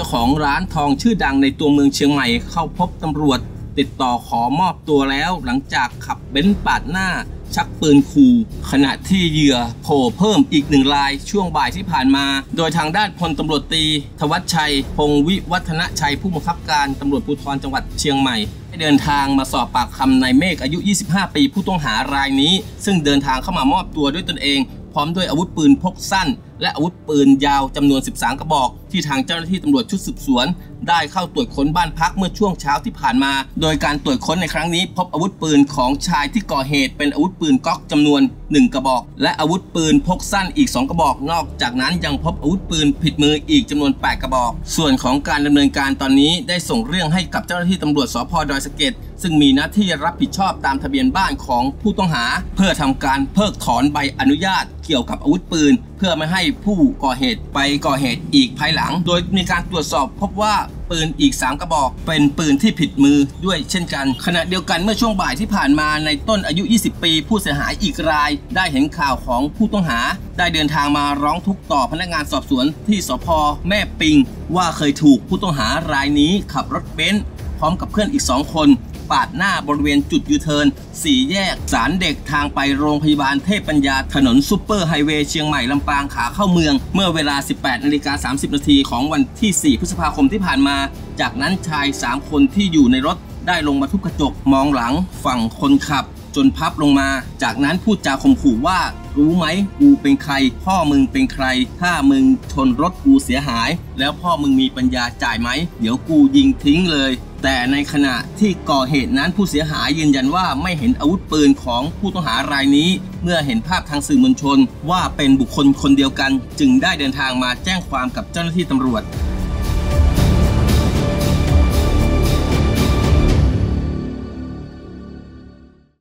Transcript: เจ้าของร้านทองชื่อดังในตัวเมืองเชียงใหม่เข้าพบตำรวจติดต่อขอมอบตัวแล้วหลังจากขับเบนซ์ปาดหน้าชักปืนขู่ขณะที่เหยื่อโผล่เพิ่มอีกหนึ่งรายช่วงบ่ายที่ผ่านมาโดยทางด้านพลตำรวจตรีธวัชชัยพงศ์วิวัฒนชัยผู้บังคับการตำรวจภูธรจังหวัดเชียงใหม่ได้เดินทางมาสอบปากคำนายเมฆอายุ25ปีผู้ต้องหารายนี้ซึ่งเดินทางเข้ามามอบตัวด้วยตนเองพร้อมด้วยอาวุธปืนพกสั้นและอาวุธปืนยาวจำนวน13กระบอกที่ทางเจ้าหน้าที่ตำรวจชุดสืบสวนได้เข้าตรวจค้นบ้านพักเมื่อช่วงเช้าที่ผ่านมาโดยการตรวจค้นในครั้งนี้พบอาวุธปืนของชายที่ก่อเหตุเป็นอาวุธปืนก๊อกจำนวน1กระบอกและอาวุธปืนพกสั้นอีก2กระบอกนอกจากนั้นยังพบอาวุธปืนผิดมืออีกจำนวน8กระบอกส่วนของการดำเนินการตอนนี้ได้ส่งเรื่องให้กับเจ้าหน้าที่ตำรวจสภ.ดอยสะเก็ดซึ่งมีหน้าที่รับผิดชอบตามทะเบียนบ้านของผู้ต้องหาเพื่อทำการเพิกถอนใบอนุญาตเกี่ยวกับอาวุธปืนเพื่อไม่ให้ผู้ก่อเหตุไปก่อเหตุอีกภายหลังโดยมีการตรวจสอบพบว่าปืนอีก3กระบอกเป็นปืนที่ผิดมือด้วยเช่นกันขณะเดียวกันเมื่อช่วงบ่ายที่ผ่านมาในต้นอายุ20ปีผู้เสียหายอีกรายได้เห็นข่าวของผู้ต้องหาได้เดินทางมาร้องทุกข์ต่อพนักงานสอบสวนที่สภ.แม่ปิงว่าเคยถูกผู้ต้องหารายนี้ขับรถเบนซ์พร้อมกับเพื่อนอีก2คนปาดหน้าบริเวณจุดยูเทิร์น4 แยกศาลเด็กทางไปโรงพยาบาลเทพปัญญาถนนซุปเปอร์ไฮเวย์เชียงใหม่ลำปางขาเข้าเมืองเมื่อเวลา 18.30 น.ของวันที่4พฤษภาคมที่ผ่านมาจากนั้นชาย3คนที่อยู่ในรถได้ลงมาทุบกระจกมองหลังฝั่งคนขับจนพับลงมาจากนั้นพูดจาข่มขู่ว่ารู้ไหมกูเป็นใครพ่อมึงเป็นใครถ้ามึงชนรถกูเสียหายแล้วพ่อมึงมีปัญญาจ่ายไหมเดี๋ยวกูยิงทิ้งเลยแต่ในขณะที่ก่อเหตุนั้นผู้เสียหายยืนยันว่าไม่เห็นอาวุธปืนของผู้ต้องหารายนี้เมื่อเห็นภาพทางสื่อมวลชนว่าเป็นบุคคลคนเดียวกันจึงได้เดินทางมาแจ้งความกับเจ้าหน้าที่ตำรวจ